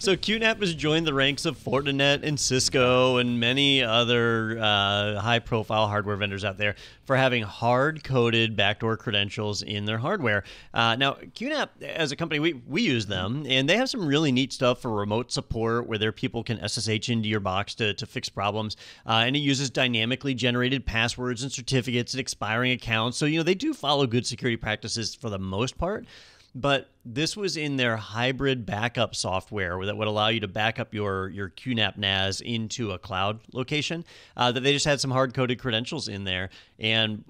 So QNAP has joined the ranks of Fortinet and Cisco and many other high-profile hardware vendors out there for having hard-coded backdoor credentials in their hardware. Now, QNAP, as a company, we use them, and they have some really neat stuff for remote support where their people can SSH into your box to fix problems. And it uses dynamically generated passwords and certificates and expiring accounts. So, you know, they do follow good security practices for the most part. But this was in their hybrid backup software that would allow you to back up your QNAP NAS into a cloud location, that they just had some hard-coded credentials in there. And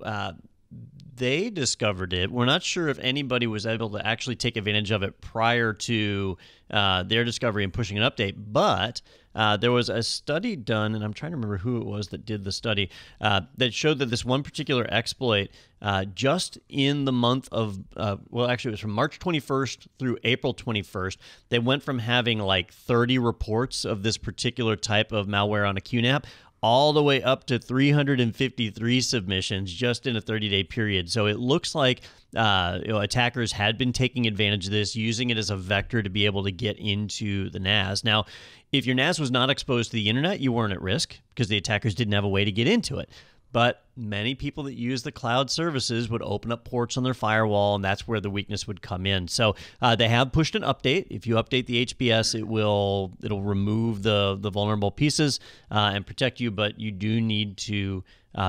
they discovered it. We're not sure if anybody was able to actually take advantage of it prior to their discovery and pushing an update, but there was a study done, and I'm trying to remember who it was that did the study, that showed that this one particular exploit, just in the month of, well, actually it was from March 21st through April 21st, they went from having like 30 reports of this particular type of malware on a QNAP all the way up to 353 submissions just in a 30-day period. So it looks like attackers had been taking advantage of this, using it as a vector to be able to get into the NAS. Now, if your NAS was not exposed to the internet, you weren't at risk because the attackers didn't have a way to get into it. But many people that use the cloud services would open up ports on their firewall, and that's where the weakness would come in. So they have pushed an update. If you update the HBS, it'll remove the vulnerable pieces and protect you, but you do need to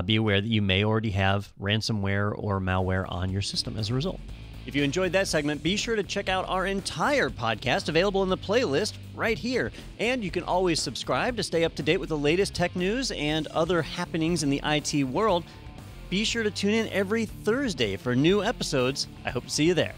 be aware that you may already have ransomware or malware on your system as a result. If you enjoyed that segment, be sure to check out our entire podcast available in the playlist right here. And you can always subscribe to stay up to date with the latest tech news and other happenings in the IT world. Be sure to tune in every Thursday for new episodes. I hope to see you there.